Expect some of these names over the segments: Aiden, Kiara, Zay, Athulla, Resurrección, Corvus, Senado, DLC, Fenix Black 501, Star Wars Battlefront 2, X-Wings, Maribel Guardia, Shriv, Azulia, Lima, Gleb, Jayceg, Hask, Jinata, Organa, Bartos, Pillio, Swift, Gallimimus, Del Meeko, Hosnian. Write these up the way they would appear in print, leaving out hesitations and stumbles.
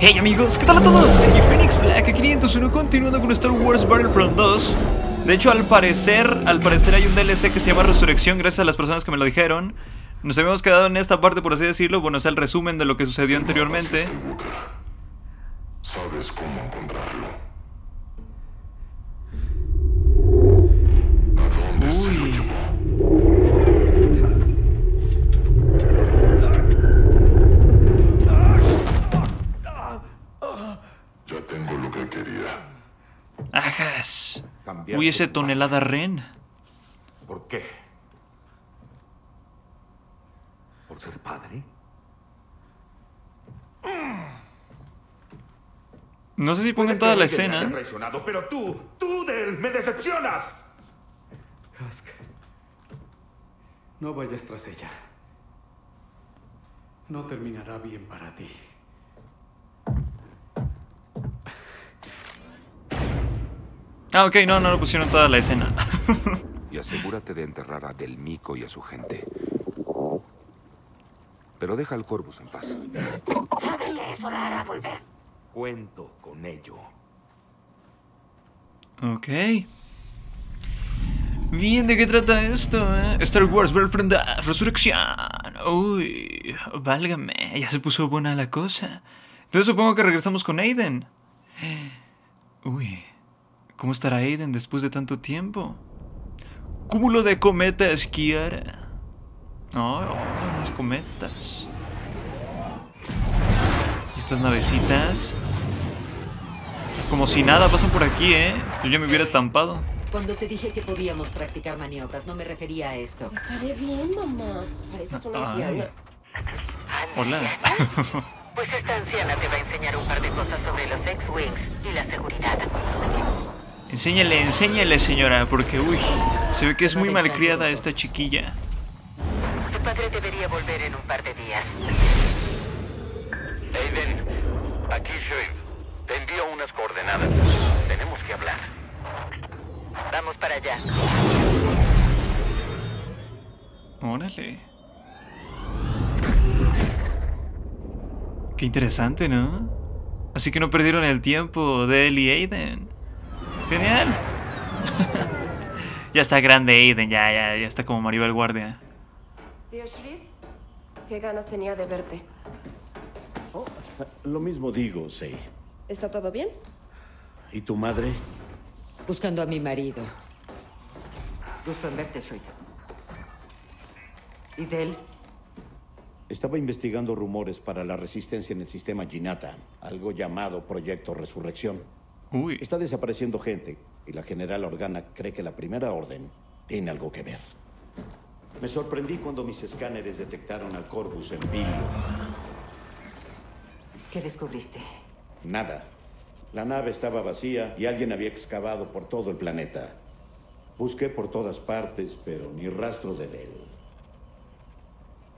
Hey amigos, ¿qué tal a todos? Aquí Fenix Black 501 continuando con Star Wars Battlefront 2. De hecho, al parecer hay un DLC que se llama Resurrección, gracias a las personas que me lo dijeron. Nos habíamos quedado en esta parte, por así decirlo. Bueno, es el resumen de lo que sucedió anteriormente. ¿Sabes cómo encontrarlo? Ajas. Uy, ese tonelada Ren. ¿Por qué? ¿Por ser padre? No sé si pongan toda la escena. Pero tú, Del, me decepcionas. Hask, no vayas tras ella. No terminará bien para ti. Ah, ok, no lo pusieron toda la escena. Y asegúrate de enterrar a Del Meeko y a su gente. Pero deja al Corvus en paz. Sabía eso, la hará volver. Cuento con ello. Ok. Bien, ¿de qué trata esto, eh? Star Wars Battlefront 2, Resurrección. Uy, válgame, ya se puso buena la cosa. Entonces supongo que regresamos con Aiden. Uy. ¿Cómo estará Aiden después de tanto tiempo? Cúmulo de cometas, Kiara. Oh, los cometas. Estas navecitas. Como si nada, pasan por aquí, ¿eh? Yo ya me hubiera estampado. Cuando te dije que podíamos practicar maniobras, no me refería a esto. Estaré bien, mamá. Pareces una anciana. Hola. Pues esta anciana te va a enseñar un par de cosas sobre los X-Wings y la seguridad. Enséñale, señora, porque, uy, se ve que es muy malcriada esta chiquilla. Tu padre debería volver en un par de días. Aiden, aquí Shriv. Te envío unas coordenadas. Tenemos que hablar. Vamos para allá. Órale. Qué interesante, ¿no? Así que no perdieron el tiempo de Del y Aiden. Genial. Ya está grande Aiden, ya está como Maribel Guardia. Tío Shriv, qué ganas tenía de verte. Oh, lo mismo digo, Zay. ¿Está todo bien? ¿Y tu madre? Buscando a mi marido. Gusto en verte, Shriv. ¿Y Del? Estaba investigando rumores para la resistencia en el sistema Jinata, algo llamado Proyecto Resurrección. Uy. Está desapareciendo gente y la general Organa cree que la primera orden tiene algo que ver. Me sorprendí cuando mis escáneres detectaron al Corvus en Pillio. ¿Qué descubriste? Nada. La nave estaba vacía y alguien había excavado por todo el planeta. Busqué por todas partes, pero ni rastro de él.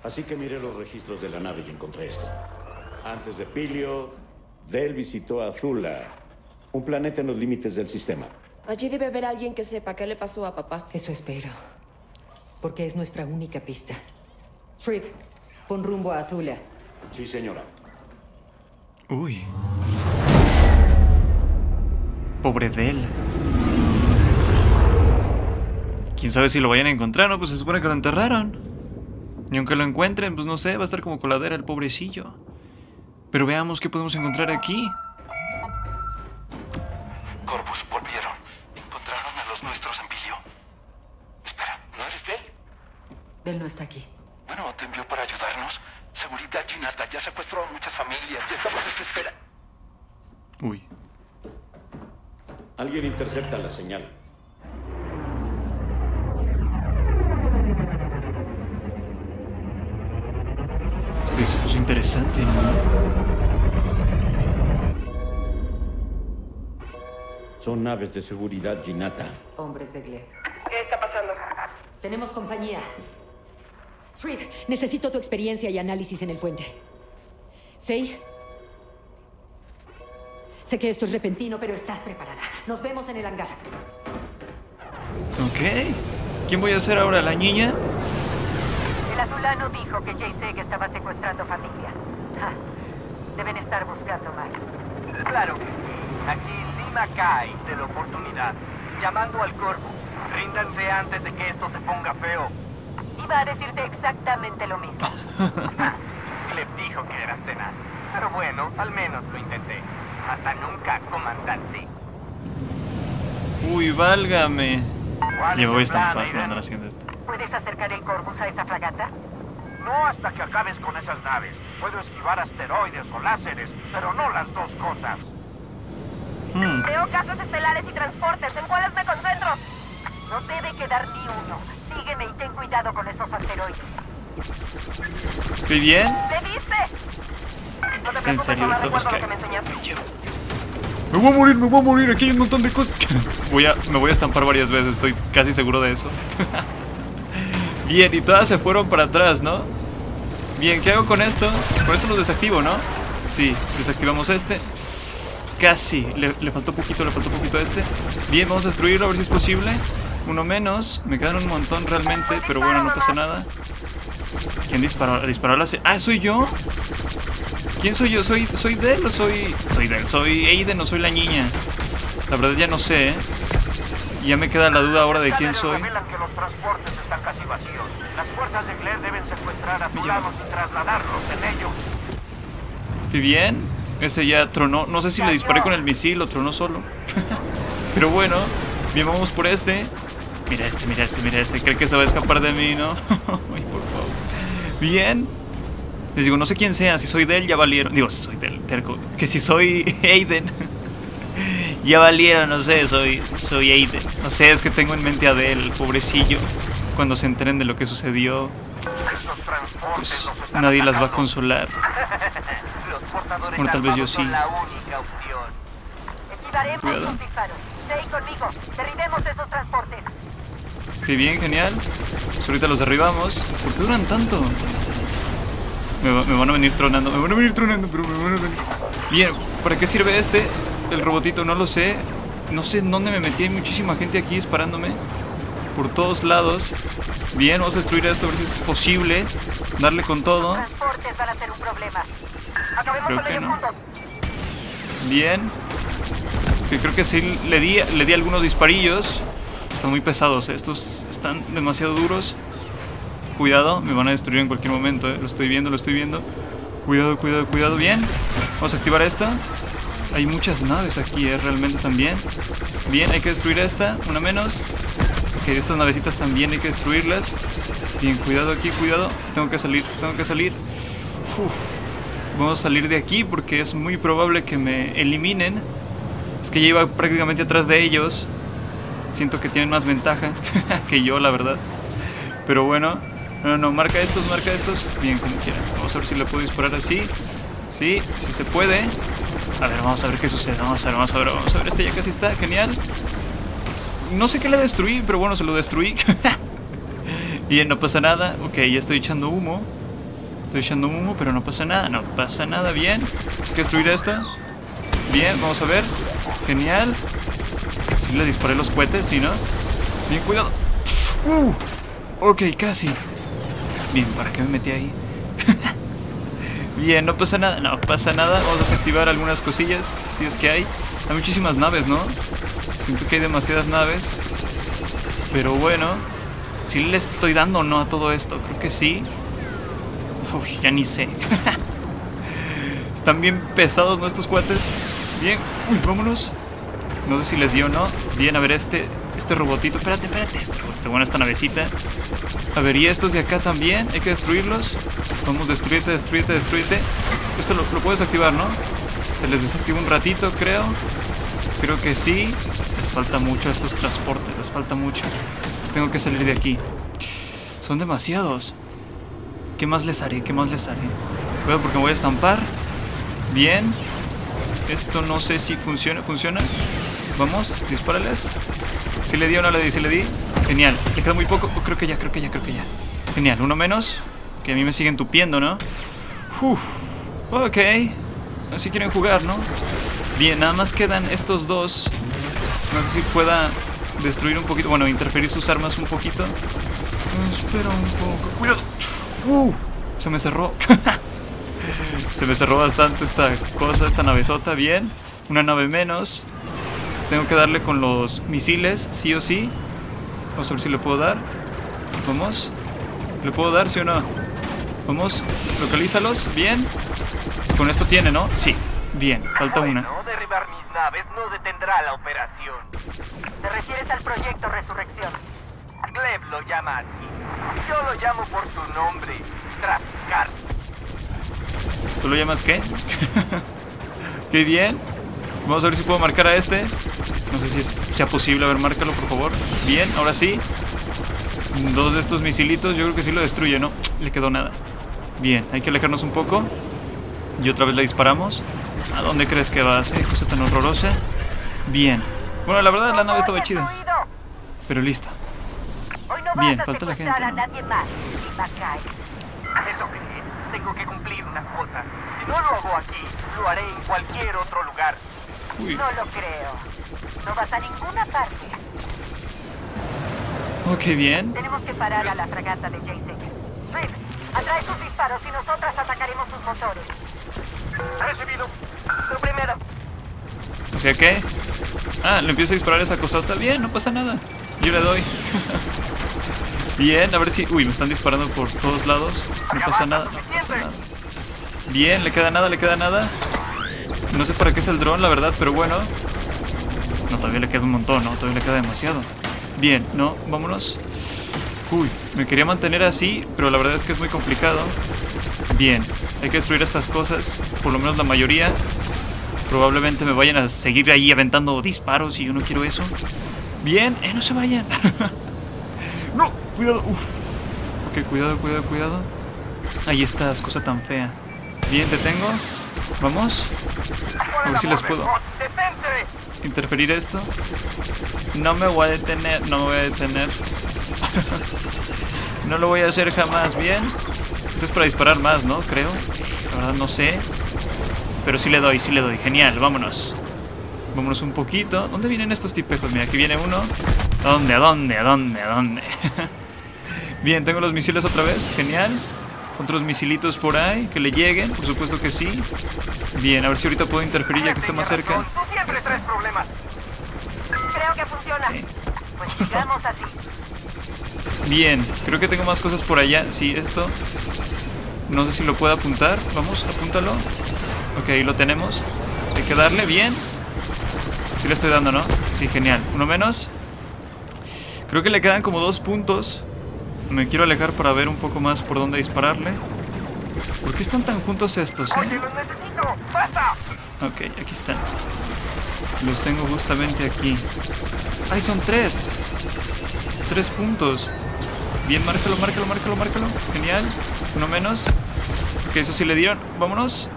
Así que miré los registros de la nave y encontré esto. Antes de Pillio, Del visitó a Athulla, un planeta en los límites del sistema. Allí debe haber alguien que sepa qué le pasó a papá. Eso espero, porque es nuestra única pista. Shriv, pon rumbo a Athulla. Sí, señora. Uy. Pobre Del. ¿Quién sabe si lo vayan a encontrar, no? Pues se supone que lo enterraron. Y aunque lo encuentren, pues no sé, va a estar como coladera el pobrecillo. Pero veamos qué podemos encontrar aquí. Corvus, volvieron. Encontraron a los nuestros en Pillio. Espera, ¿no eres Del? Del no está aquí. Bueno, te envió para ayudarnos. Seguridad Jinata ya secuestró a muchas familias. Ya estamos desesperados. Uy. Alguien intercepta la señal. Esto se puso interesante, ¿no? Son naves de seguridad Jinata. Hombres de Gleb. ¿Qué está pasando? Tenemos compañía. Shriv, necesito tu experiencia y análisis en el puente. ¿Zay? Sé que esto es repentino, pero estás preparada. Nos vemos en el hangar. Ok. ¿Quién voy a ser ahora, la niña? El azulano dijo que Jayceg estaba secuestrando familias. Ja. Deben estar buscando más. Claro que sí. Aquí Lima cae de la oportunidad. Llamando al Corvus. Ríndanse antes de que esto se ponga feo. Iba a decirte exactamente lo mismo. Gleb dijo que eras tenaz. Pero bueno, al menos lo intenté. Hasta nunca, comandante. Uy, válgame. Le voy a estampar por andar haciendo esto. ¿Puedes acercar el Corvus a esa fragata? No hasta que acabes con esas naves. Puedo esquivar asteroides o láseres, pero no las dos cosas. Veo casas estelares y transportes. ¿En cuáles me concentro? No debe quedar ni uno. Sígueme y ten cuidado con esos asteroides. ¿Estoy bien? ¿Te viste? No te preocupes, tomada de acuerdo a lo que me enseñaste. Me voy a morir, aquí hay un montón de cosas. Me voy a estampar varias veces, estoy casi seguro de eso. Bien, y todas se fueron para atrás, ¿no? Bien, ¿qué hago con esto? Con esto lo desactivo, ¿no? Sí, desactivamos este. Casi, le faltó poquito, a este. Bien, vamos a destruirlo, a ver si es posible. Uno menos, me quedan un montón realmente, pero bueno, no pasa nada. ¿Quién disparó? ¿Disparó la... Ah, ¿soy yo? ¿Quién soy yo? ¿Soy Del o soy...? Soy Del, soy Aiden o soy la niña. La verdad ya no sé, ¿eh? Ya me queda la duda ahora de quién soy. Que los transportes están casi vacíos. Las fuerzas de Gleb deben secuestrar a soldados y trasladarlos en ellos. Qué bien. Ese ya tronó. No sé si le disparé con el misil o tronó solo. Pero bueno, bien, vamos por este. Mira este, mira este, mira este. Cree que se va a escapar de mí, ¿no? Ay, por favor. Bien. Les digo, no sé quién sea. Si soy Del, ya valieron. Digo, si soy Del, terco. Que si soy Aiden. Ya valieron, no sé, soy Aiden. No sé, es que tengo en mente a Del, pobrecillo. Cuando se enteren de lo que sucedió, pues nadie las va a consolar. Bueno, tal vez yo sí. Cuidado. Qué bien, genial. Pues ahorita los derribamos. ¿Por qué duran tanto? Me van a venir tronando. Pero me van a venir. Bien, ¿para qué sirve este? El robotito, no lo sé. No sé en dónde me metí, hay muchísima gente aquí disparándome por todos lados. Bien, vamos a destruir esto, a ver si es posible darle con todo. Creo que no. Bien, creo que sí le di algunos disparillos. Están muy pesados, estos están demasiado duros. Cuidado, me van a destruir en cualquier momento, ¿eh? Lo estoy viendo, Cuidado, cuidado, bien. Vamos a activar esta. Hay muchas naves aquí, realmente también. Bien, hay que destruir esta, una menos. Ok, estas navecitas también hay que destruirlas. Bien, cuidado aquí, cuidado. Tengo que salir, Uf. Vamos a salir de aquí porque es muy probable que me eliminen. Es que ya iba prácticamente atrás de ellos. Siento que tienen más ventaja que yo, la verdad. Pero bueno, no, marca estos, Bien, como quieran. Vamos a ver si le puedo disparar así. Sí, sí se puede. A ver, vamos a ver qué sucede. Vamos a ver. Este ya casi está, genial. No sé qué le destruí, pero bueno, se lo destruí. Bien, no pasa nada. Ok, ya estoy echando humo. Pero no pasa nada. Bien. Hay que destruir esta. Bien, vamos a ver. Genial. Sí le disparé los cohetes, ¿sí, no? Bien, cuidado. Ok, casi. Bien, ¿para qué me metí ahí? Bien, no pasa nada, vamos a desactivar algunas cosillas, si es que hay. Hay muchísimas naves, ¿no? Siento que hay demasiadas naves. Pero bueno, ¿sí les estoy dando o no a todo esto? Creo que sí. Uf, ya ni sé. Están bien pesados nuestros cohetes. Bien, uy, vámonos. No sé si les dio o no. Bien, a ver este robotito. Espérate, este robotito. Bueno, esta navecita. A ver, y estos de acá también. Hay que destruirlos. Vamos, destruirte. Esto lo puedes activar, ¿no? Se les desactiva un ratito, creo. Creo que sí. Les falta mucho a estos transportes. Tengo que salir de aquí. Son demasiados. ¿Qué más les haré? Bueno, porque me voy a estampar. Bien. Esto no sé si funciona. Vamos, dispárales. Si le di o no le di, Genial, le queda muy poco, creo que ya. Genial, uno menos. Que a mí me siguen tupiendo, ¿no? Uf, ok. Así quieren jugar, ¿no? Bien, nada más quedan estos dos. No sé si pueda destruir un poquito, bueno, interferir sus armas un poquito. Espera un poco, cuidado. Se me cerró. Se me cerró bastante esta cosa, esta navezota. Bien, una nave menos. Tengo que darle con los misiles, sí o sí. Vamos a ver si le puedo dar. Vamos. ¿Le puedo dar, sí o no? Vamos, localízalos, bien. Con esto tiene, ¿no? Sí, bien, falta una. No derribar mis naves no detendrá la operación. Te refieres al proyecto Resurrección. Gleb lo llama así. Yo lo llamo por su nombre, traficar. ¿Tú lo llamas qué? Qué bien. Vamos a ver si puedo marcar a este. No sé si sea posible. A ver, márcalo, por favor. Bien, ahora sí. Dos de estos misilitos, yo creo que sí lo destruye, ¿no? Le quedó nada. Bien, hay que alejarnos un poco. Y otra vez le disparamos. ¿A dónde crees que vas? ¿Eh? Cosa tan horrorosa. Bien. Bueno, la verdad la nave estaba chida. Pero lista. Bien, falta la gente, ¿no? ¿Eso crees? Tengo que cumplir una cuota. Si no lo hago aquí, lo haré en cualquier otro lugar. Uy. No lo creo. No vas a ninguna parte. Ok, bien. Tenemos que parar a la fragata de Jayceg. Swift, atrae sus disparos y nosotras atacaremos sus motores. Recibido. Lo primero. O sea que... ah, le empiezo a disparar esa cosota. Bien, no pasa nada. Yo le doy. Bien, a ver si... uy, me están disparando por todos lados. No pasa nada, no pasa nada. Bien, le queda nada, le queda nada. No sé para qué es el dron, la verdad, pero bueno. No, todavía le queda un montón, ¿no? Todavía le queda demasiado. Bien, no, vámonos. Uy, me quería mantener así, pero la verdad es que es muy complicado. Bien, hay que destruir estas cosas, por lo menos la mayoría. Probablemente me vayan a seguir ahí aventando disparos y yo no quiero eso. Bien, no se vayan. No, cuidado. Uf. Ok, cuidado, cuidado, cuidado. Ahí estás, cosa tan fea. Bien, te tengo. Vamos. A ver si les puedo interferir esto. No me voy a detener. No me voy a detener. No lo voy a hacer jamás. Bien. Esto es para disparar más, ¿no? Creo. La verdad no sé. Pero sí le doy, sí le doy. Genial, vámonos. Vámonos un poquito. ¿Dónde vienen estos tipejos? Mira, aquí viene uno. ¿A dónde? ¿A dónde? ¿A dónde? ¿A dónde? Bien, tengo los misiles otra vez. Genial. Otros misilitos por ahí, que le lleguen, por supuesto que sí. Bien, a ver si ahorita puedo interferir ya que está más cerca. Creo que funciona. Pues sigamos así. Bien, creo que tengo más cosas por allá. Sí, esto. No sé si lo puedo apuntar. Vamos, apúntalo. Ok, ahí lo tenemos. Hay que darle, bien. Sí le estoy dando, ¿no? Sí, genial. Uno menos. Creo que le quedan como 2 puntos. Me quiero alejar para ver un poco más por dónde dispararle. ¿Por qué están tan juntos estos, Oye, los necesito. ¡Basta! Ok, aquí están. Los tengo justamente aquí. ¡Ay, son 3! 3 puntos. Bien, márcalo, márcalo, márcalo, márcalo. Genial. Uno menos. Ok, eso sí le dieron. Vámonos.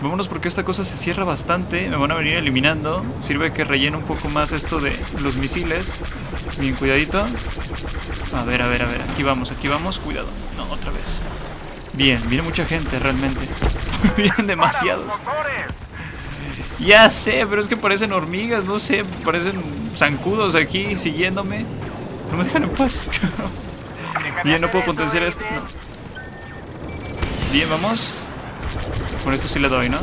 Vámonos porque esta cosa se cierra bastante. Me van a venir eliminando. Sirve que rellene un poco más esto de los misiles. Bien, cuidadito. A ver, a ver, a ver. Aquí vamos, aquí vamos. Cuidado. No, otra vez. Bien, viene mucha gente realmente. Vienen demasiados. Ya sé, pero es que parecen hormigas. No sé, parecen zancudos aquí siguiéndome. No me dejan en paz. Bien, no puedo potenciar esto. No. Bien, vamos. Con esto sí le doy, ¿no?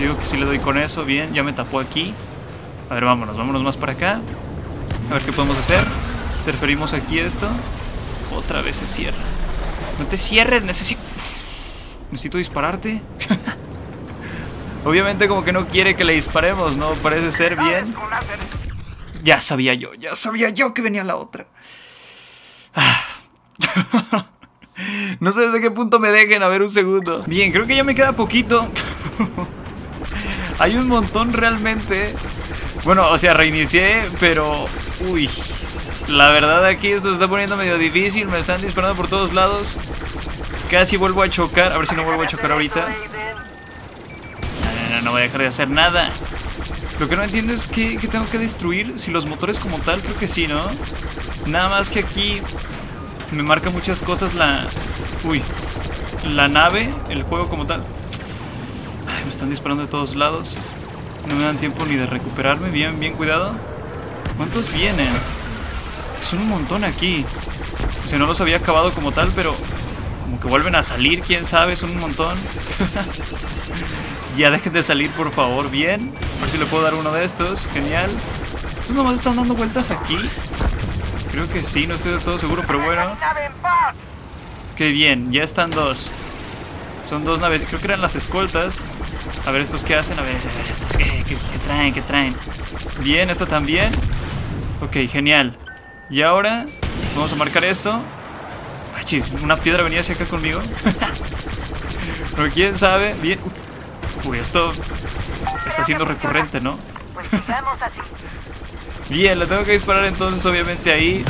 Digo que sí le doy con eso. Bien, ya me tapó aquí. A ver, vámonos, vámonos más para acá. A ver qué podemos hacer. Interferimos aquí esto. Otra vez se cierra. No te cierres, necesito dispararte. Obviamente como que no quiere que le disparemos, ¿no? Parece ser bien. Ya sabía yo que venía la otra. No sé desde qué punto me dejen, a ver un segundo. Bien, creo que ya me queda poquito. Hay un montón realmente. Bueno, o sea, reinicié, pero... uy, la verdad aquí esto se está poniendo medio difícil. Me están disparando por todos lados. Casi vuelvo a chocar, a ver si no vuelvo a chocar ahorita. No, no, no, no voy a dejar de hacer nada. Lo que no entiendo es que tengo que destruir. Si los motores como tal, creo que sí, ¿no? Nada más que aquí... me marca muchas cosas la... uy, la nave, el juego como tal. Ay, me están disparando de todos lados. No me dan tiempo ni de recuperarme. Bien, bien, cuidado. ¿Cuántos vienen? Son un montón aquí. O sea, no los había acabado como tal, pero... Como que vuelven a salir, quién sabe, son un montón. Ya dejen de salir, por favor. Bien, a ver si le puedo dar uno de estos. Genial. ¿Estos nomás están dando vueltas aquí? Creo que sí, no estoy del todo seguro, pero bueno. Qué bien, ya están dos. Son dos naves, creo que eran las escoltas. A ver, ¿estos qué hacen? A ver ¿estos qué traen? ¿Qué traen? Bien, esta también. Ok, genial. Y ahora vamos a marcar esto. Ay, chis, una piedra venía hacia acá conmigo. Pero quién sabe. Bien. Uy, esto está siendo recurrente, ¿no? Bien, la tengo que disparar entonces, obviamente, ahí.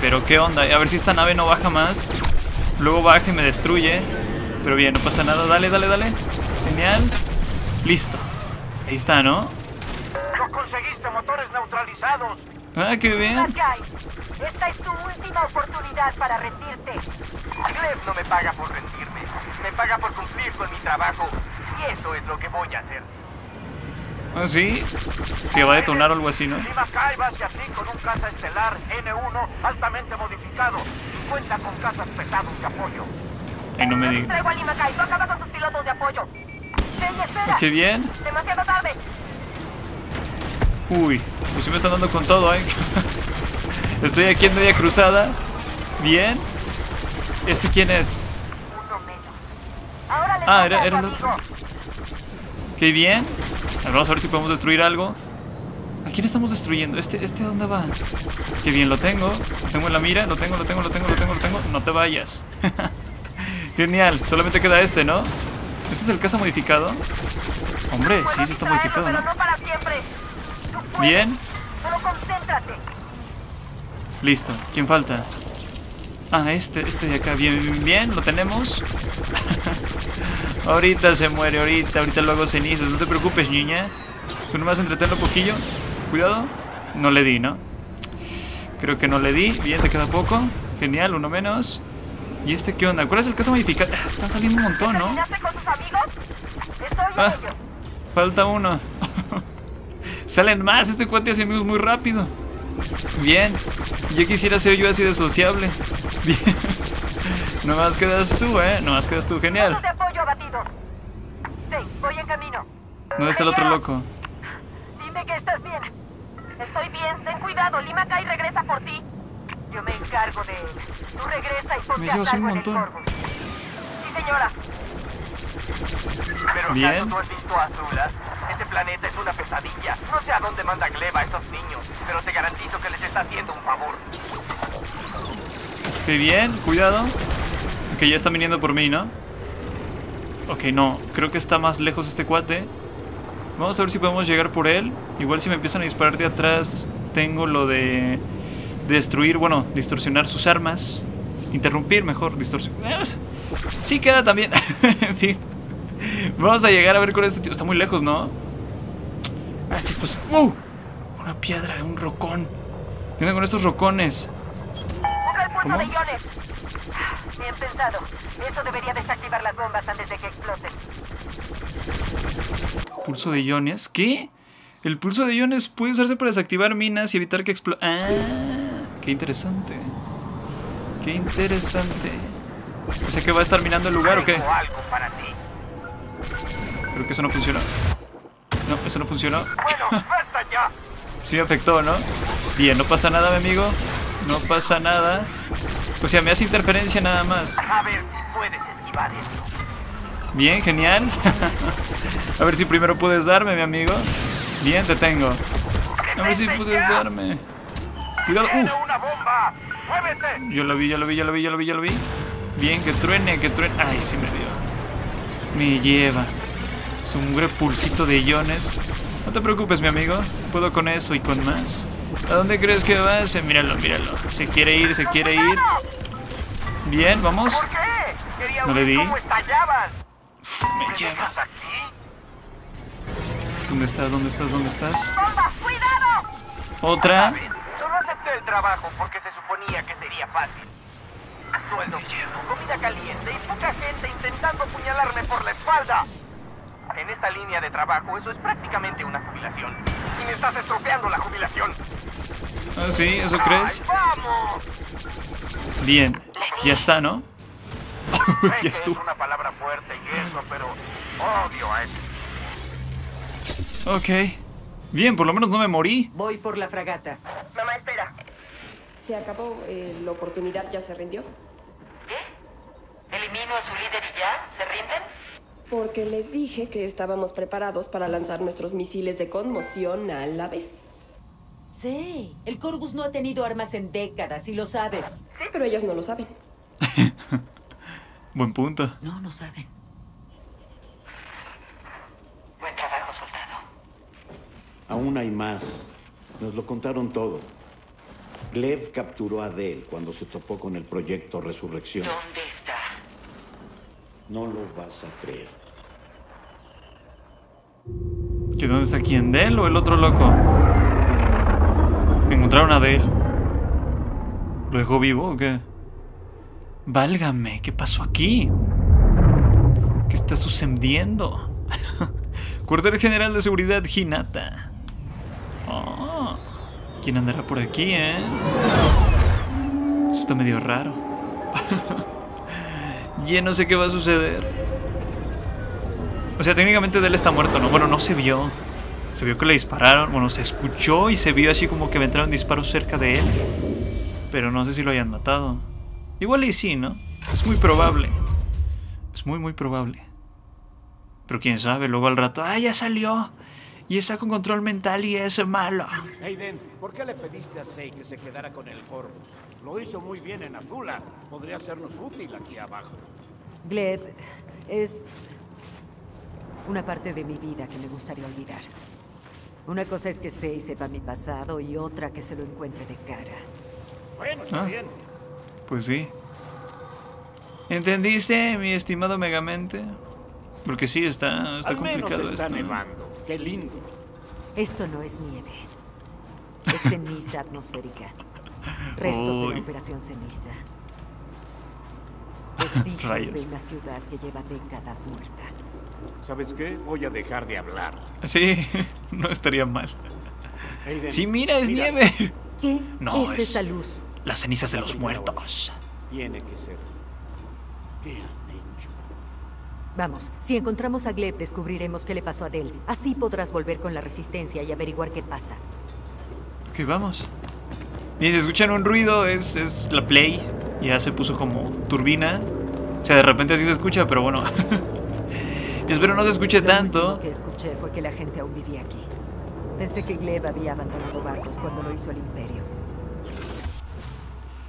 Pero qué onda, a ver si esta nave no baja más. Luego baja y me destruye. Pero bien, no pasa nada, dale, dale, dale. Genial, listo. Ahí está, ¿no? ¡Lo conseguiste! ¡Motores neutralizados! ¡Ah, qué bien! Esta es tu última oportunidad para rendirte. Gleb no me paga por rendirme. Me paga por cumplir con mi trabajo. Y eso es lo que voy a hacer. ¿Ah, sí? Que va a detonar o algo así, ¿no? Lima va hacia ti con un caza estelar N1 altamente modificado. Cuenta con cazas pesados de apoyo. Ay, no me digas. Traigo a Lima Kai, acaba con sus pilotos de apoyo. ¡Qué bien! ¡Demasiado tarde! Uy, pues sí me están dando con todo, ¿eh? Estoy aquí en media cruzada. Bien. ¿Este quién es? Uno menos. Ahora le era el otro. ¡Qué bien! Vamos a ver si podemos destruir algo. ¿A quién estamos destruyendo? ¿Este dónde va? Qué bien, lo tengo. Lo tengo en la mira. Lo tengo. No te vayas. Genial. Solamente queda este, ¿no? ¿Este es el caza modificado? Hombre, sí, sí está modificado, ¿no? Bien. Solo concéntrate. Listo. ¿Quién falta? Ah, este de acá. Bien, bien, bien. Lo tenemos. Ahorita se muere, ahorita lo hago cenizas. No te preocupes, niña. Tú nomás entretenlo un poquillo. Cuidado. No le di, ¿no? Creo que no le di. Bien, te queda poco. Genial, uno menos. ¿Y este qué onda? ¿Cuál es el caso modificado? Están saliendo un montón, ¿no? ¿Con tus amigos? Falta uno. Salen más. Este cuate hace amigos muy rápido. Bien. Yo quisiera ser yo así de sociable. Bien. Nomás quedas tú, nomás quedas tú. Genial. De apoyo abatidos. Zay, voy en camino. ¿Dónde está el otro loco? Dime que estás bien. Estoy bien. Ten cuidado. Lima Kai regresa por ti. Yo me encargo de él. Tú regresa y ponte a salvo en el Corvus. Sí, señora. Pero ¿acaso tú has visto a Azulia? Ese planeta es una pesadilla. No sé a dónde manda Gleb a esos niños, pero te garantizo que les está haciendo un favor. Qué bien, cuidado. Ok, ya están viniendo por mí, ¿no? Ok, no, creo que está más lejos este cuate. Vamos a ver si podemos llegar por él. Igual si me empiezan a disparar de atrás, tengo lo de... destruir, bueno, distorsionar sus armas. Interrumpir, mejor, distorsionar. Sí queda también. En fin. Vamos a llegar a ver con este tío. Está muy lejos, ¿no? Ah, chispos. Una piedra, un rocón. ¿Qué onda con estos rocones? Usa el pulso de iones. Bien pensado. Eso debería desactivar las bombas antes de que exploten. ¿Pulso de iones? ¿Qué? El pulso de iones puede usarse para desactivar minas y evitar que exploten. Qué interesante. Qué interesante. O sea que va a estar minando el lugar, ¿o qué? Creo que eso no funcionó. No, eso no funcionó. Sí me afectó, ¿no? Bien, no pasa nada, mi amigo. No pasa nada. O sea, me hace interferencia nada más. A ver si puedes esquivar esto. Bien, genial. A ver si primero puedes darme, mi amigo. Bien, te tengo. A ver si puedes darme. Cuidado. Yo lo vi. Bien, que truene, Ay, sí me dio. Me lleva. Es un repulsito de iones. No te preocupes, mi amigo. Puedo con eso y con más. ¿A dónde crees que vas? Míralo, míralo. Se quiere ir, Bien, vamos. No le di. Me lleva. ¿Dónde estás? Otra. Solo acepté el trabajo porque se suponía que sería fácil. Sueldo, comida caliente y poca gente intentando apuñalarme por la espalda. En esta línea de trabajo eso es prácticamente una jubilación. Y me estás estropeando la jubilación. ¿Ah, sí? ¿Eso crees? ¡Vamos! Bien, ya está, ¿no? Ya estuvo. Es una palabra fuerte y eso, pero odio a eso. Ok. Bien, por lo menos no me morí. Voy por la fragata. Mamá, espera. ¿Se acabó la oportunidad? ¿Ya se rindió? ¿Qué? ¿Elimino a su líder y ya? ¿Se rinden? Porque les dije que estábamos preparados para lanzar nuestros misiles de conmoción a la vez. Sí, el Corvus no ha tenido armas en décadas y lo sabes. Sí, pero ellos no lo saben. Buen punto. No, no saben. Buen trabajo, soldado. Aún hay más. Nos lo contaron todo. Gleb capturó a Del cuando se topó con el proyecto Resurrección. ¿Dónde está? No lo vas a creer. ¿Que dónde está quién? ¿Del o el otro loco? ¿Encontraron a Del? ¿Lo dejó vivo o qué? Válgame, ¿qué pasó aquí? ¿Qué está sucediendo? Cuartel General de Seguridad Jinata. Oh, ¿quién andará por aquí, eh? Eso está medio raro. Ya no sé qué va a suceder. O sea, técnicamente Del está muerto, ¿no? Bueno, no se vio. Se vio que le dispararon. Bueno, se escuchó y se vio así como que me entraron disparos cerca de él. Pero no sé si lo hayan matado. Igual y sí, ¿no? Es muy probable. Es muy, muy probable. Pero quién sabe, luego al rato... ¡Ah, ya salió! Y está con control mental y es malo. Aiden, ¿por qué le pediste a Zay que se quedara con el Corvus? Lo hizo muy bien en Athulla. Podría sernos útil aquí abajo. Gleb, es... una parte de mi vida que me gustaría olvidar. Una cosa es que Zay sepa mi pasado y otra que se lo encuentre de cara. Bueno, está bien. Pues sí. ¿Entendiste, mi estimado Megamente? Porque sí, está complicado esto. Al menos está nevando. Qué lindo. Esto no es nieve. Es ceniza atmosférica. Restos de la Operación Ceniza. Vestigios de una ciudad que lleva décadas muerta. ¿Sabes qué? Voy a dejar de hablar. Sí, no estaría mal. Aiden, sí, mira, es nieve. ¿Qué? No, es esa luz. Las cenizas de los muertos. Tiene que ser. ¿Qué han hecho? Vamos, si encontramos a Gleb, descubriremos qué le pasó a Del. Así podrás volver con la resistencia y averiguar qué pasa. Ok, vamos. Y si escuchan un ruido, es la play. Ya se puso como turbina. O sea, de repente así se escucha, pero bueno. Espero no se escuche tanto. Lo último que escuché fue que la gente aún vivía aquí. Pensé que Gleb había abandonado Bartos cuando lo hizo el Imperio.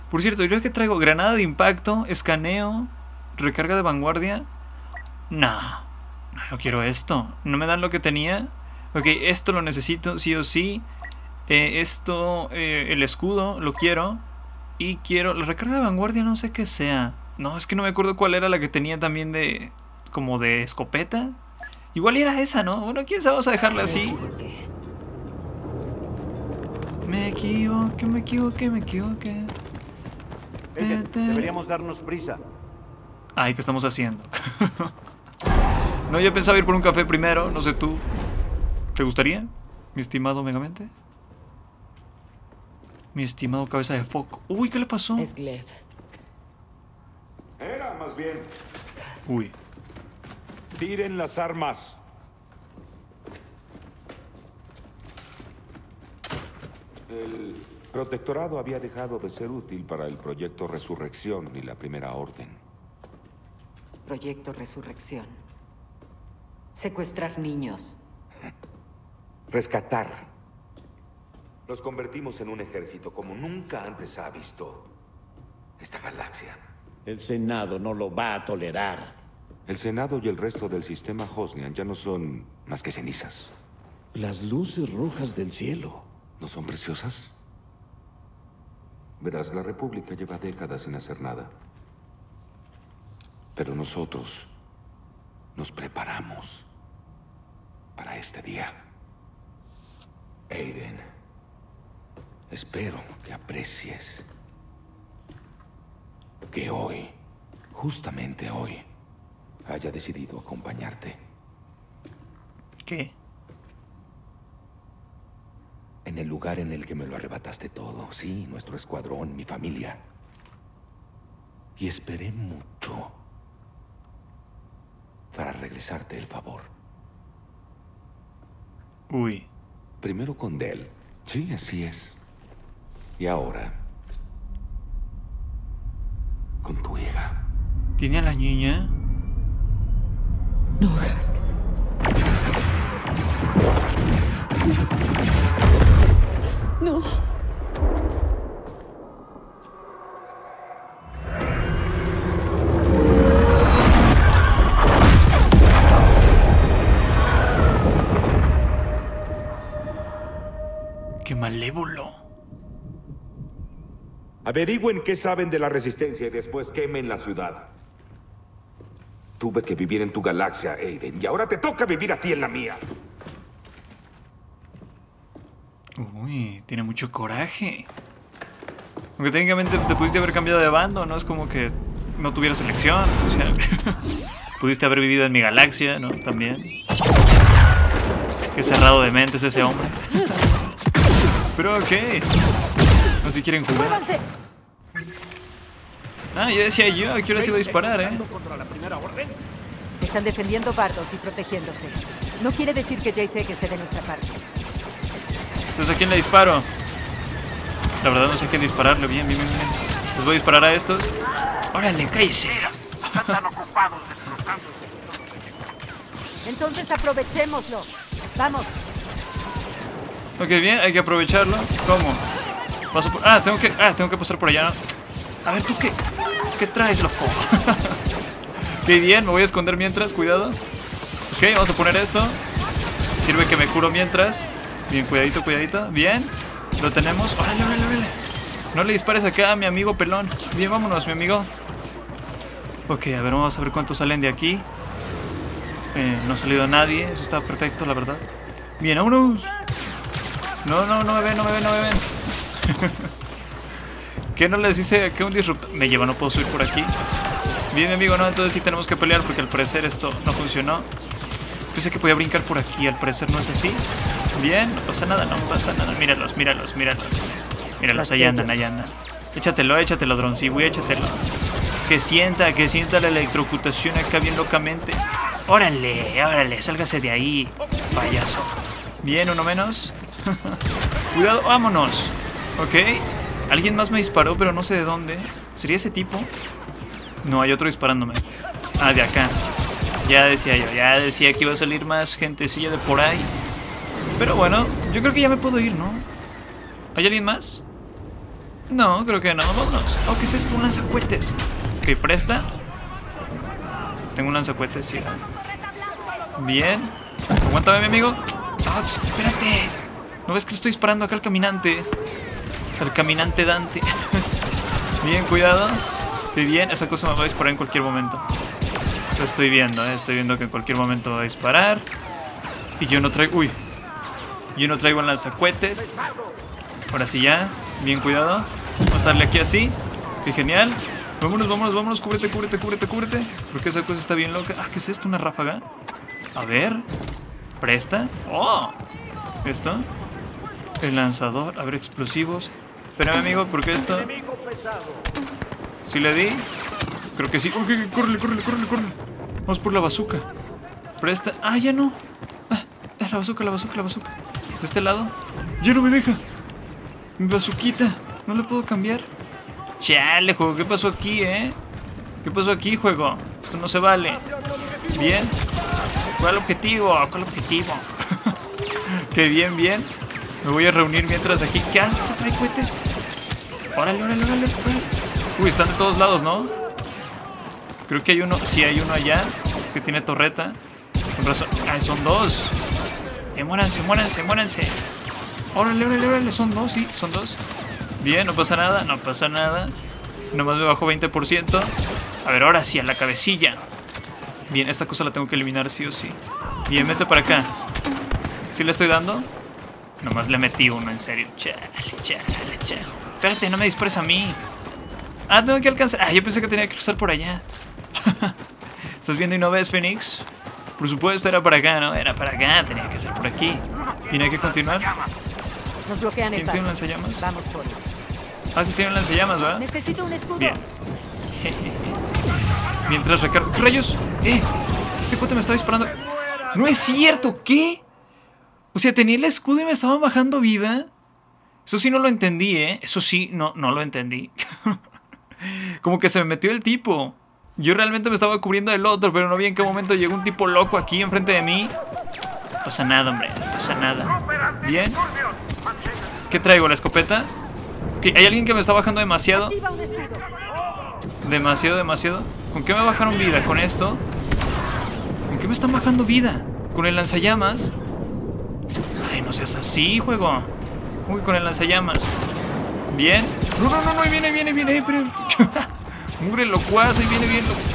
Por cierto, yo es que traigo granada de impacto, escaneo, recarga de vanguardia. No quiero esto. No me dan lo que tenía. Ok, esto lo necesito, sí o sí. Esto, el escudo, lo quiero. Y quiero... La recarga de vanguardia no sé qué sea. No, es que no me acuerdo cuál era la que tenía también de... como de escopeta. Igual era esa, ¿no? Bueno, quién sabe, vamos a dejarla así. Me equivoqué. Aiden, deberíamos darnos prisa. Ay, ¿qué estamos haciendo? No, yo pensaba ir por un café primero. No sé tú. ¿Te gustaría, mi estimado Megamente? Mi estimado cabeza de foco. Uy, ¿qué le pasó? Es Gleb. Era más bien. Uy. Tiren las armas. El... Protectorado había dejado de ser útil para el Proyecto Resurrección y la Primera Orden. Proyecto Resurrección. Secuestrar niños. Rescatar. Los convertimos en un ejército como nunca antes ha visto esta galaxia. El Senado no lo va a tolerar. El Senado y el resto del sistema Hosnian ya no son más que cenizas. Las luces rojas del cielo. ¿No son preciosas? Verás, la República lleva décadas sin hacer nada. Pero nosotros nos preparamos para este día. Aiden, espero que aprecies que hoy, justamente hoy, haya decidido acompañarte. ¿Qué? En el lugar en el que me lo arrebataste todo. Sí, nuestro escuadrón, mi familia. Y esperé mucho regresarte el favor. Uy. Primero con Del. Sí, así es. Y ahora... con tu hija. ¿Tiene a la niña? No, Hask. No. No. ¡Qué malévolo! Averigüen qué saben de la Resistencia y después quemen la ciudad. Tuve que vivir en tu galaxia, Aiden, y ahora te toca vivir a ti en la mía. Uy, tiene mucho coraje. Aunque técnicamente te pudiste haber cambiado de bando, ¿no? Es como que no tuvieras elección. O sea, pudiste haber vivido en mi galaxia, ¿no? También. Qué cerrado de mente es ese hombre. Pero ok. No sé si quieren jugar. ¡Muévanse! Ah, yo decía yo, aquí ahora sí iba a disparar, contra la primera orden. Están defendiendo Bartos y protegiéndose. No quiere decir que Jayceg esté de nuestra parte. Entonces, ¿a quién le disparo? La verdad no sé a quién dispararle. Bien. Los voy a disparar a estos. ¡Órale, caicera! Están tan ocupados destrozándose. Entonces aprovechémoslo. Vamos. Ok, bien, hay que aprovecharlo. ¿Cómo? Paso por... tengo que pasar por allá. A ver, ¿tú qué? ¿Qué traes, loco? Qué bien, me voy a esconder mientras, cuidado. Ok, vamos a poner esto. Sirve que me curo mientras. Bien, cuidadito. Bien, lo tenemos. Órale. No le dispares acá a mi amigo pelón. Bien, vámonos, mi amigo. Ok, a ver, vamos a ver cuántos salen de aquí. No ha salido nadie, eso está perfecto, la verdad. Bien, vámonos. No me ven. ¿Qué no les dice que un disruptor? Me lleva, no puedo subir por aquí. Bien, mi amigo, no, entonces sí tenemos que pelear porque al parecer esto no funcionó. Pensé que podía brincar por aquí, al parecer no es así. Bien, no pasa nada. Míralos, allá andan. Échatelo, droncibui, échatelo. Que sienta la electrocutación acá bien locamente. Órale, sálgase de ahí, payaso. Bien, uno menos. Cuidado, vámonos. Ok, alguien más me disparó, pero no sé de dónde. ¿Sería ese tipo? No, hay otro disparándome. Ah, de acá. Ya decía que iba a salir más gentecilla de por ahí. Pero bueno, yo creo que ya me puedo ir, ¿no? ¿Hay alguien más? No, creo que no, vámonos. Oh, ¿qué es esto? Un lanzacohetes. Ok, presta. Tengo un lanzacohetes, sí. Bien. Aguántame, mi amigo. Oh, espérate. ¿No ves que le estoy disparando acá al caminante? Al caminante Dante. Bien, cuidado. Qué bien, esa cosa me va a disparar en cualquier momento. Lo estoy viendo, estoy viendo que en cualquier momento me va a disparar. Y yo no traigo... Uy. Yo no traigo lanzacohetes. Ahora sí ya. Bien, cuidado. Vamos a darle aquí así. Qué genial. Vámonos. Cúbrete. Porque esa cosa está bien loca. Ah, ¿qué es esto? ¿Una ráfaga? A ver. Presta. Oh. ¿Esto? El lanzador, a ver, explosivos. Espérame, amigo, porque esto... ¿Sí le di? Creo que sí. Okay, córrele. Vamos por la bazooka. Presta... ¡Ah, ya no! Ah, la bazooka. De este lado. ¡Ya no me deja! ¡Mi bazuquita! No la puedo cambiar. ¡Chale, juego! ¿Qué pasó aquí, ¿Qué pasó aquí, juego? Esto no se vale. Bien. ¿Cuál objetivo? ¡Qué bien! Me voy a reunir mientras aquí. ¿Qué haces? ¿Se trae cohetes? Órale. Uy, están de todos lados, ¿no? Creo que hay uno. Sí, hay uno allá. Que tiene torreta. Con razón. Ah, son dos. Muéranse. Órale. Son dos. Bien, no pasa nada. Nomás me bajo 20%. A ver, ahora sí, a la cabecilla. Bien, esta cosa la tengo que eliminar sí o sí. Bien, mete para acá. ¿Sí le estoy dando? Nomás le metí uno, en serio. Chale. Espérate, no me dispares a mí. Ah, tengo que alcanzar. Ah, yo pensé que tenía que cruzar por allá. ¿Estás viendo y no ves, Phoenix? Por supuesto, era para acá, ¿no? Era para acá, tenía que ser por aquí. ¿Tiene que continuar? Nos bloquean el paso. ¿Tiene un lanzallamas? Vamos por ellos. Ah, sí tiene un lanzallamas, ¿verdad? Necesito un escudo. Bien. Mientras recargo... ¡Rayos! Este cuate me está disparando. ¡No es cierto! ¿Qué? O sea, tenía el escudo y me estaban bajando vida. Eso sí no lo entendí, ¿eh? Eso sí, no lo entendí. Como que se me metió el tipo. Yo realmente me estaba cubriendo del otro, pero no vi en qué momento llegó un tipo loco aquí enfrente de mí. No pasa nada, hombre. No pasa nada. Bien. ¿Qué traigo? ¿La escopeta? ¿Qué? ¿Hay alguien que me está bajando demasiado? Demasiado. ¿Con qué me bajaron vida? ¿Con esto? ¿Con qué me están bajando vida? ¿Con el lanzallamas? Ay, no seas así, juego. ¿Cómo que con el lanzallamas? Bien. No, ahí viene. Pero... mugre locuaz, ahí viene.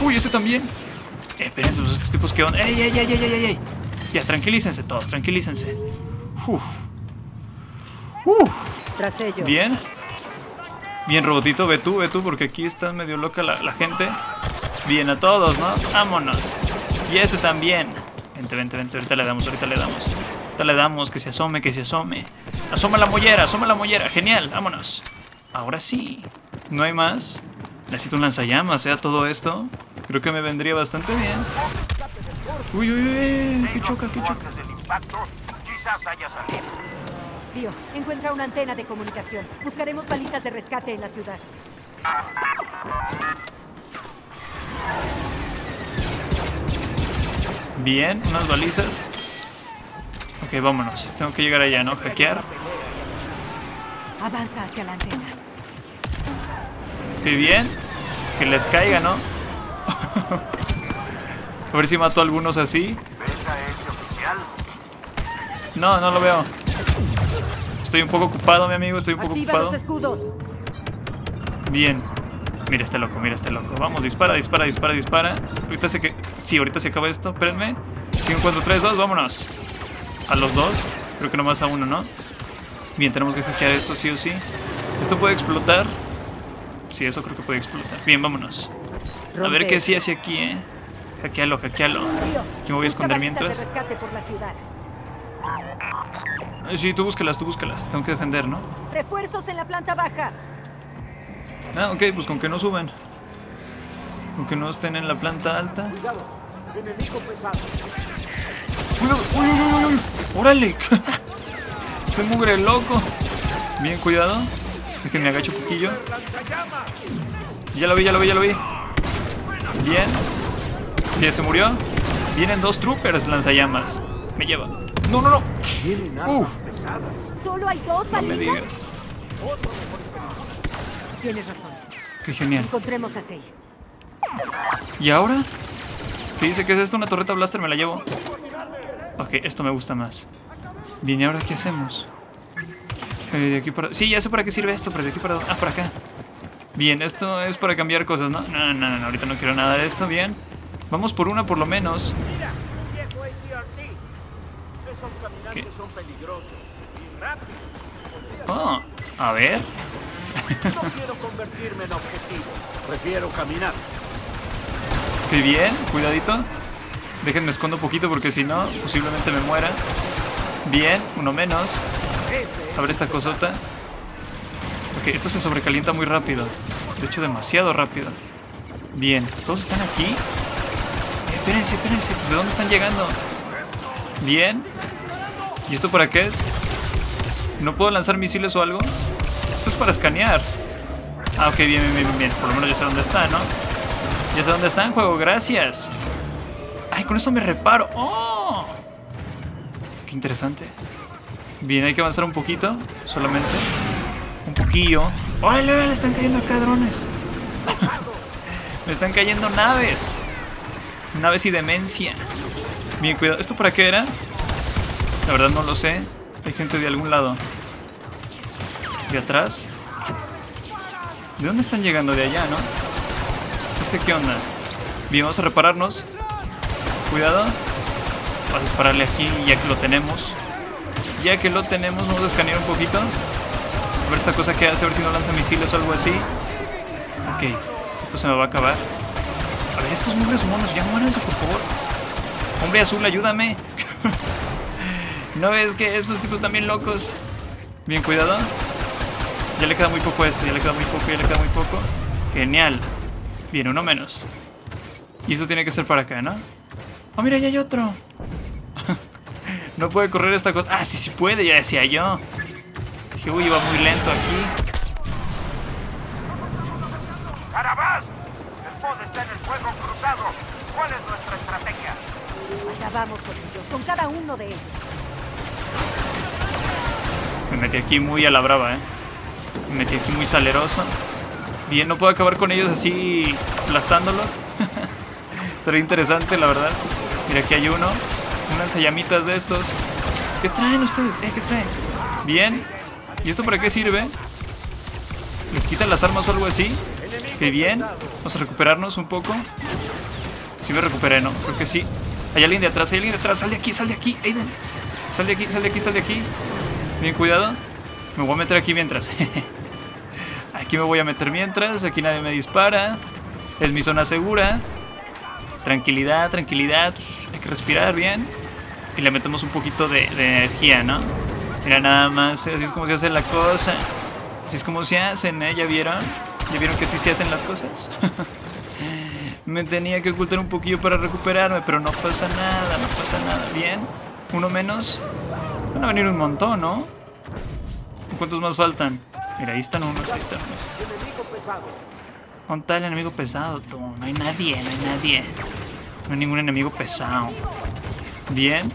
Uy, este también. Espérense, estos tipos que onda. ¡Ey! Ya, tranquilícense todos, tranquilícense. Bien. Bien, robotito, ve tú, porque aquí está medio loca la gente. Bien, a todos, ¿no? Vámonos. Y este también. Vente, ahorita le damos. Ahorita le damos, que se asome. Asoma la mollera. Genial, vámonos. Ahora sí. No hay más. Necesito un lanzallamas, ¿eh? Todo esto. Creo que me vendría bastante bien. Uy. Que choca. Tío, encuentra una antena de comunicación. Buscaremos balizas de rescate en la ciudad. Bien, unas balizas. Ok, vámonos. Tengo que llegar allá, ¿no? Hackear. Avanza hacia la antena. Muy bien. Que les caiga, ¿no? A ver si mató a algunos así. No lo veo. Estoy un poco ocupado, mi amigo. Activa los escudos. Bien. Mira este loco. Vamos, dispara. Ahorita se acaba esto. Espérenme. 5, 4, 3, 2. Vámonos. A los dos. Creo que nomás a uno, ¿no? Bien, tenemos que hackear esto sí o sí. ¿Esto puede explotar? Sí, eso creo que puede explotar. Bien, vámonos. A ver qué sí hace aquí, ¿eh? Hackealo. Aquí me voy a esconder mientras. Sí, tú búscalas. Tengo que defender, ¿no? Refuerzos en la planta baja. Ah, ok, pues con que no suban. Con que no estén en la planta alta. Cuidado, enemigo pesado. ¡Uy! ¡Órale! Este mugre loco. Bien, cuidado. Déjenme agacho un poquillo. Ya lo vi. Bien. Ya se murió. Vienen dos troopers lanzallamas. Me lleva. No. Uf. Solo hay dos balizas. No me digas. Tienes razón. Qué genial. Encontremos a Zay. ¿Y ahora? ¿Qué dice? ¿Qué es esto? Una torreta blaster, me la llevo. Ok, esto me gusta más. Bien, ¿y ahora qué hacemos? De aquí para... Sí, ya sé para qué sirve esto, pero de aquí para... Ah, para acá. Bien, esto es para cambiar cosas, ¿no? No, ahorita no quiero nada de esto, bien. Vamos por una por lo menos. ¿Qué? Oh, a ver. No quiero convertirme en objetivo. Prefiero caminar. Qué bien, cuidadito. Déjenme escondo un poquito porque si no, posiblemente me muera. Bien, uno menos. Abre esta cosota. Ok, esto se sobrecalienta muy rápido. De hecho, demasiado rápido. Bien, ¿todos están aquí? Espérense. ¿De dónde están llegando? Bien. ¿Y esto para qué es? ¿No puedo lanzar misiles o algo? Esto es para escanear. Ah, ok, bien. Por lo menos ya sé dónde está, ¿no? Ya sé dónde está en juego, gracias. Ay, con esto me reparo. ¡Oh! Qué interesante. Bien, hay que avanzar un poquito. Solamente. Un poquillo. ¡Órale! Le están cayendo acá drones. Me están cayendo naves. Naves y demencia. Bien, cuidado. ¿Esto para qué era? La verdad no lo sé. Hay gente de algún lado. ¿De atrás? ¿De dónde están llegando? De allá, ¿no? ¿Qué onda? Bien, vamos a repararnos. Cuidado. Vamos a dispararle aquí ya que lo tenemos. Vamos a escanear un poquito. A ver esta cosa que hace, a ver si no lanza misiles o algo así. Ok, esto se me va a acabar. A ver, estos mugres monos, ya muéranse, por favor. Hombre azul, ayúdame. ¿No ves que estos tipos están bien locos? Bien, cuidado. Ya le queda muy poco a esto, ya le queda muy poco. Genial. Bien, uno menos. Y esto tiene que ser para acá, ¿no? ¡Oh, mira, ya hay otro! No puede correr esta cosa. ¡Ah, sí, sí puede! Ya decía yo. Dije, uy, iba muy lento aquí. ¡Carabás! El pod está en el fuego cruzado. ¿Cuál es nuestra estrategia? Acabamos con ellos, con cada uno de ellos. Me metí aquí muy a la brava, ¿eh? Me metí aquí muy saleroso. Bien, no puedo acabar con ellos así aplastándolos. Sería interesante, la verdad. Mira, aquí hay uno. Unas llamitas de estos. ¿Qué traen ustedes? ¿Qué traen? Bien. ¿Y esto para qué sirve? ¿Les quitan las armas o algo así? Qué bien. Vamos a recuperarnos un poco. Sí me recuperé, ¿no? Creo que sí. Hay alguien de atrás, hay alguien de atrás. Sal de aquí, sal de aquí, Aiden. Sal de aquí, sal de aquí, sal de aquí. Bien, cuidado. Me voy a meter aquí mientras. Aquí me voy a meter mientras. Aquí nadie me dispara. Es mi zona segura. Tranquilidad, tranquilidad. Hay que respirar bien. Y le metemos un poquito de energía, ¿no? Mira nada más. Así es como se hace la cosa. Así es como se hacen, ¿eh? ¿Ya vieron? ¿Ya vieron que sí se hacen las cosas? Me tenía que ocultar un poquillo para recuperarme. Pero no pasa nada, no pasa nada. Bien. Uno menos. Van a venir un montón, ¿no? ¿Cuántos más faltan? Mira, ahí están unos, ahí están unos. ¿Dónde está el enemigo pesado, tú? No hay nadie, no hay nadie. No hay ningún enemigo pesado. Bien.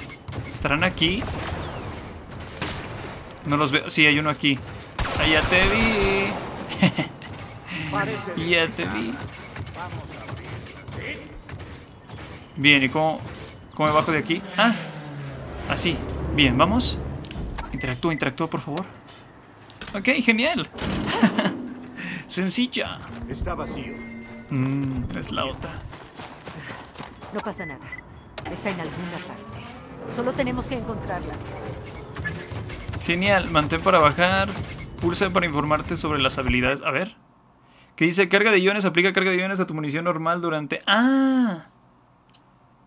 ¿Estarán aquí? No los veo. Sí, hay uno aquí. ¡Ah, ya te vi! Ya te vi. Bien, ¿y cómo me bajo de aquí? Ah, así. Bien, vamos. Interactúa, interactúa, por favor. Ok, genial. Sencilla. Está vacío. Es la otra. No pasa nada. Está en alguna parte. Solo tenemos que encontrarla. Genial. Mantén para bajar. Pulsa para informarte sobre las habilidades. A ver. ¿Qué dice? Carga de iones. Aplica carga de iones a tu munición normal durante... ¡Ah!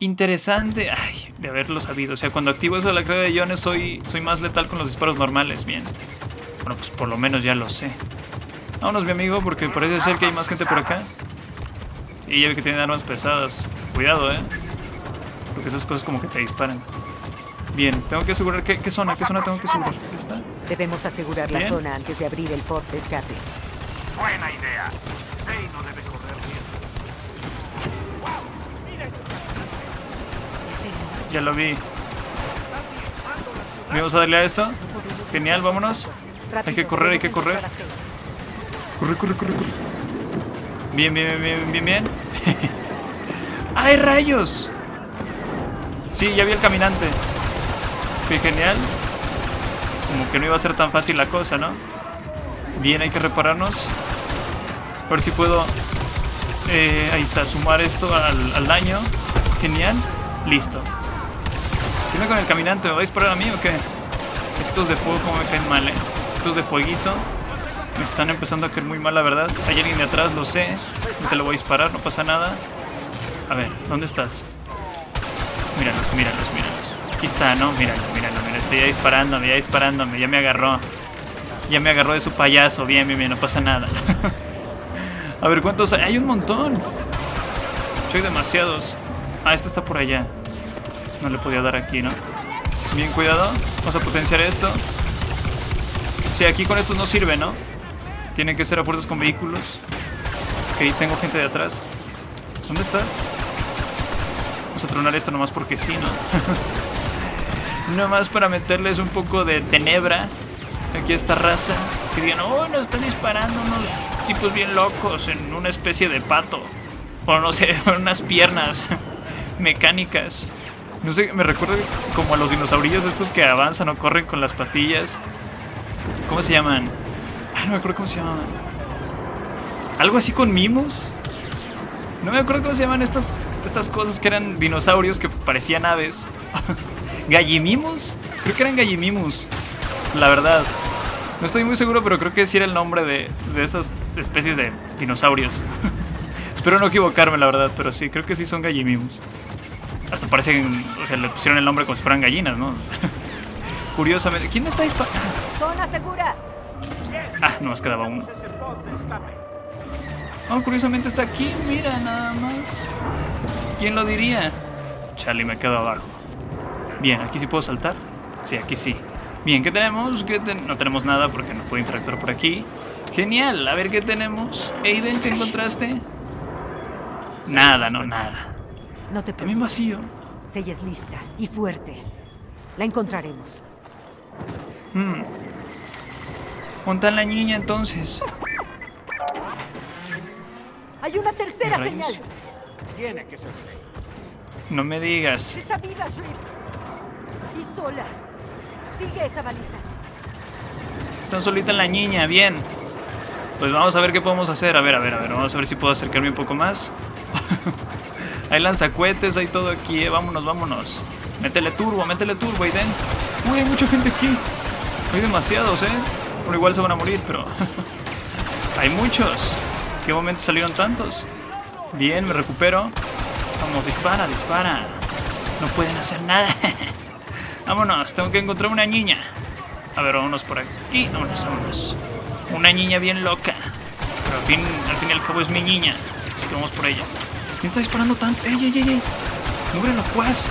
Interesante. Ay, de haberlo sabido. O sea, cuando activo eso de la carga de iones soy más letal con los disparos normales. Bien. Bueno, pues por lo menos ya lo sé. Vámonos, mi amigo, porque parece ser que hay más gente por acá. Y sí, ya vi que tienen armas pesadas. Cuidado, porque esas cosas como que te disparan. Bien, tengo que asegurar... ¿Qué zona tengo que asegurar? ¿Esta? Debemos asegurar la zona antes de abrir el port de escape. Buena idea. Zay no debe correr riesgo. ¡Wow! ¡Mira eso! Ya lo vi. Vamos a darle a esto. Genial, vámonos. Hay que correr, hay que correr. Corre, corre, corre, corre. Bien, bien, bien, bien, bien. ¡Ay, rayos! Sí, ya vi al caminante. Qué genial. Como que no iba a ser tan fácil la cosa, ¿no? Bien, hay que repararnos. A ver si puedo... ahí está, sumar esto al daño. Genial. Listo. ¿Qué onda con el caminante? ¿Me va a disparar a mí o qué? Estos de fuego como me caen mal, ¿eh? Estos de fueguito me están empezando a caer muy mal, la verdad. Hay alguien de atrás, lo sé. No te lo voy a disparar, no pasa nada. A ver, ¿dónde estás? Míralos, míralos, míralos. Aquí está, ¿no? Míralo, míralo, míralo. Estoy ya disparándome, ya disparándome. Ya me agarró. Ya me agarró de su payaso. Bien, bien, bien, no pasa nada. A ver, ¿cuántos hay? Hay un montón. Soy demasiados. Ah, este está por allá. No le podía dar aquí, ¿no? Bien, cuidado. Vamos a potenciar esto. Sí, aquí con estos no sirve, ¿no? Tienen que ser a fuerzas con vehículos. Ok, tengo gente de atrás. ¿Dónde estás? Vamos a tronar esto nomás porque sí, ¿no? Nomás para meterles un poco de tenebra aquí a esta raza. Que digan, oh, nos están disparando unos tipos bien locos en una especie de pato. O no sé, unas piernas mecánicas. No sé, me recuerda como a los dinosaurillos estos que avanzan o corren con las patillas. ¿Cómo se llaman? Ah, no me acuerdo cómo se llamaban. ¿Algo así con mimos? No me acuerdo cómo se llaman estas cosas que eran dinosaurios que parecían aves. ¿Gallimimus? Creo que eran Gallimimus, la verdad. No estoy muy seguro, pero creo que sí era el nombre de esas especies de dinosaurios. Espero no equivocarme, la verdad, pero sí, creo que sí son Gallimimus. Hasta parecen, o sea, le pusieron el nombre como si fueran gallinas, ¿no? Curiosamente, ¿quién me está disparando? ¡Zona segura! Ah, nomás quedaba uno. Oh, curiosamente está aquí, mira, nada más. ¿Quién lo diría? Charlie, me quedo abajo. Bien, ¿aquí sí puedo saltar? Sí, aquí sí. Bien, ¿qué tenemos? No tenemos nada porque no puedo interactuar por aquí. Genial, a ver qué tenemos. Aiden, ¿qué encontraste? Nada, no, nada. No te preocupes. También vacío. Zay es lista y fuerte. La encontraremos. Montan la niña entonces. Hay una tercera señal. Tiene que ser Zay. No me digas. Está viva, Shriv. Y sola. Sigue esa baliza. Están solita la niña, bien. Pues vamos a ver qué podemos hacer. A ver. Vamos a ver si puedo acercarme un poco más. Hay lanzacuetes, hay todo aquí. Vámonos. Métele turbo, Aiden. Uy, hay mucha gente aquí. Hay demasiados, Bueno, igual se van a morir, pero... hay muchos. ¿Qué momento salieron tantos? Bien, me recupero. Vamos, dispara. No pueden hacer nada. Vámonos, tengo que encontrar una niña. A ver, vámonos por aquí. Vámonos. Una niña bien loca. Pero al fin y al cabo es mi niña. Así que vamos por ella. ¿Quién está disparando tanto? ¡Ey! ¡Hombre locuaz!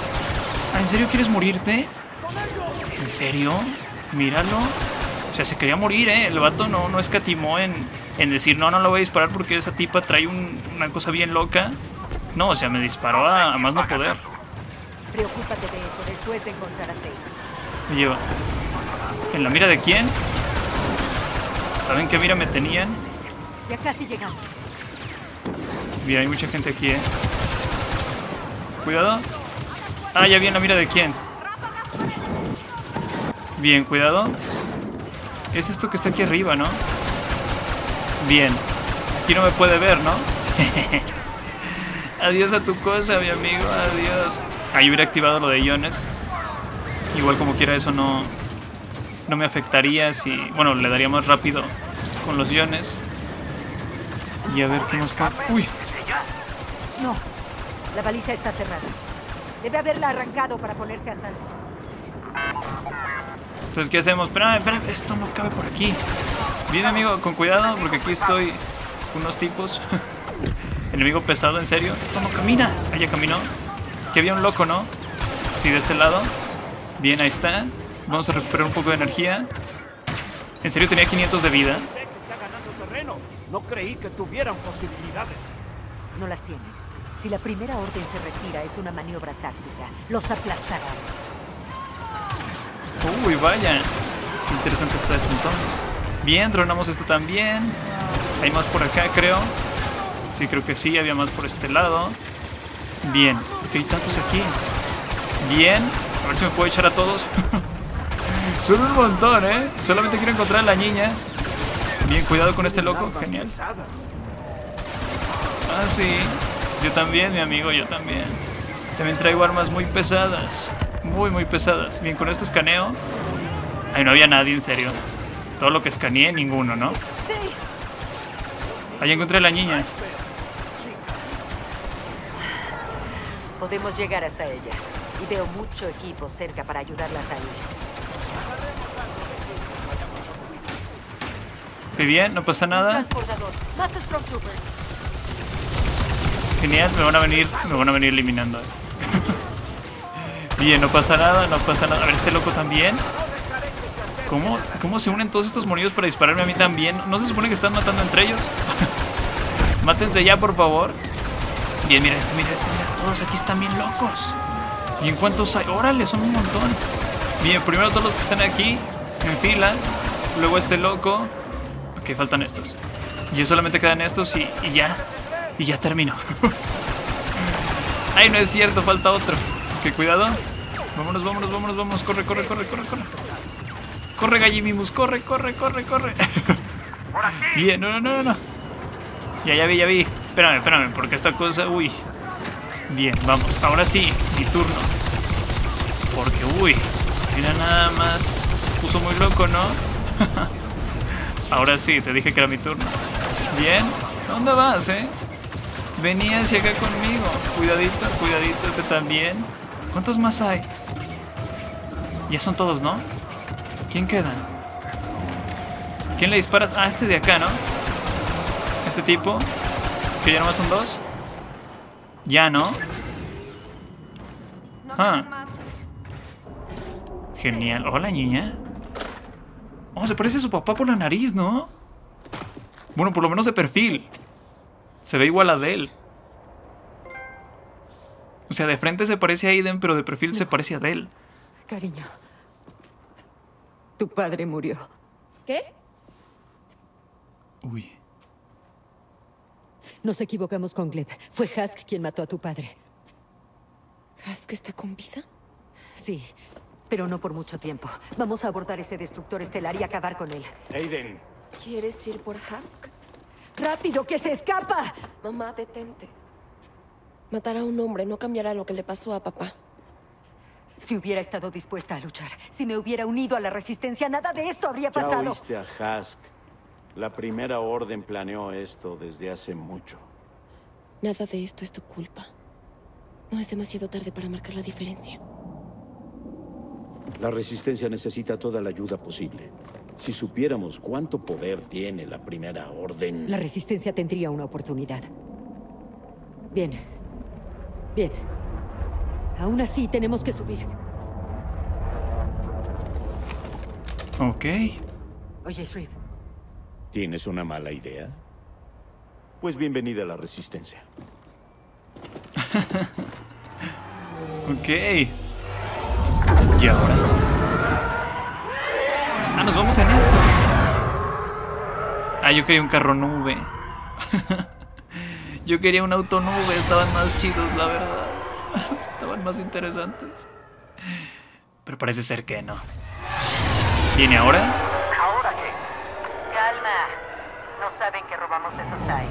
¿En serio quieres morirte? ¿En serio? Míralo. O sea, se quería morir, El vato no escatimó en decir, no la voy a disparar porque esa tipa trae una cosa bien loca. No, o sea, me disparó a más no poder. Preocúpate de eso después de encontrar a Zay. Me lleva. ¿En la mira de quién? ¿Saben qué mira me tenían? Ya casi llegamos. Mira, hay mucha gente aquí, Cuidado. Ah, ya vi en la mira de quién. Bien, cuidado. Es esto que está aquí arriba, ¿no? Bien. Aquí no me puede ver, ¿no? Adiós a tu cosa, mi amigo. Adiós. Ahí hubiera activado lo de iones. Igual como quiera eso no me afectaría si... Bueno, le daría más rápido con los iones. Y a ver qué nos pasa. ¡Uy! No, la baliza está cerrada. Debe haberla arrancado para ponerse a salvo. Entonces, ¿qué hacemos? Espérame, esto no cabe por aquí. Bien, amigo, con cuidado porque aquí estoy unos tipos. Enemigo pesado, en serio. Esto no camina. Allá caminó. Que había un loco, ¿no? Sí, de este lado. Bien, ahí está. Vamos a recuperar un poco de energía. En serio, tenía 500 de vida. No creí que tuvieran posibilidades. No las tienen. Si la primera orden se retira, es una maniobra táctica. Los aplastarán. Uy, vaya. Qué interesante está esto entonces. Bien, tronamos esto también. Hay más por acá, creo. Sí, creo que sí. Había más por este lado. Bien. Porque hay tantos aquí. Bien. A ver si me puedo echar a todos. Son un montón, Solamente quiero encontrar a la niña. Bien, cuidado con este loco. Genial. Ah, sí. Yo también, mi amigo, yo también. También traigo armas muy pesadas. Muy pesadas. Bien, con esto escaneo. Ay, no había nadie, en serio. Todo lo que escaneé, ninguno, ¿no? Ahí encontré a la niña. Podemos llegar hasta ella. Y veo mucho equipo cerca para ayudarla a salir. Muy bien, no pasa nada. Genial, me van a venir eliminando. Bien, no pasa nada. A ver, este loco también. ¿Cómo se unen todos estos moridos para dispararme a mí también? ¿No se supone que están matando entre ellos? Mátense ya, por favor. Bien, mira. Todos aquí están bien locos. ¿Y en cuántos hay? ¡Órale! Son un montón. Bien, primero todos los que están aquí en fila. Luego este loco. Ok, faltan estos. Ya solamente quedan estos y ya termino. Ay, no es cierto, falta otro. Ok, cuidado. Vámonos. Corre. Corre, Gallimimus, corre. Bien, no. Ya vi. Espérame, porque esta cosa... Uy. Bien, vamos. Ahora sí, mi turno. Porque, uy. Mira nada más. Se puso muy loco, ¿no? Ahora sí, te dije que era mi turno. Bien. ¿Dónde vas, Venía hacia acá conmigo. Cuidadito, este también. ¿Cuántos más hay? Ya son todos, ¿no? ¿Quién queda? ¿Quién le dispara? Ah, este de acá, ¿no? Este tipo. Que ya nomás son dos. Ya, ¿no? Ah. Genial. Hola, niña. Oh, se parece a su papá por la nariz, ¿no? Bueno, por lo menos de perfil. Se ve igual a Del. O sea, de frente se parece a Aiden, pero de perfil se parece a Del. Cariño, tu padre murió. ¿Qué? Uy. Nos equivocamos con Gleb. Fue Hask quien mató a tu padre. ¿Hask está con vida? Sí, pero no por mucho tiempo. Vamos a abordar ese destructor estelar y acabar con él. Aiden. ¿Quieres ir por Hask? ¡Rápido, que se escapa! Mamá, detente. Matar a un hombre no cambiará lo que le pasó a papá. Si hubiera estado dispuesta a luchar, si me hubiera unido a la resistencia, nada de esto habría pasado. Ya oíste a Hask. La Primera Orden planeó esto desde hace mucho. Nada de esto es tu culpa. No es demasiado tarde para marcar la diferencia. La Resistencia necesita toda la ayuda posible. Si supiéramos cuánto poder tiene la Primera Orden... La Resistencia tendría una oportunidad. Bien. Bien. Aún así, tenemos que subir. Ok. Oye, Shriv. ¿Tienes una mala idea? Pues bienvenida a la Resistencia. Ok. ¿Y ahora? Ah, nos vamos en estos. Ah, yo quería un carro nube. Yo quería un auto nube. Estaban más chidos, la verdad. Estaban más interesantes. Pero parece ser que no. ¿Viene ahora? No saben que robamos esos Zay.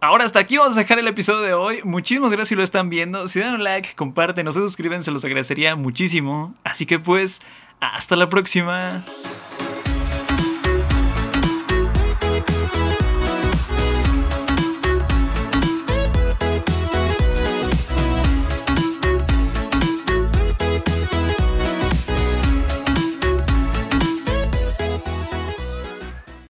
Ahora hasta aquí vamos a dejar el episodio de hoy. Muchísimas gracias si lo están viendo. Si dan un like, comparten, no se suscriben, se los agradecería muchísimo. Así que pues, hasta la próxima.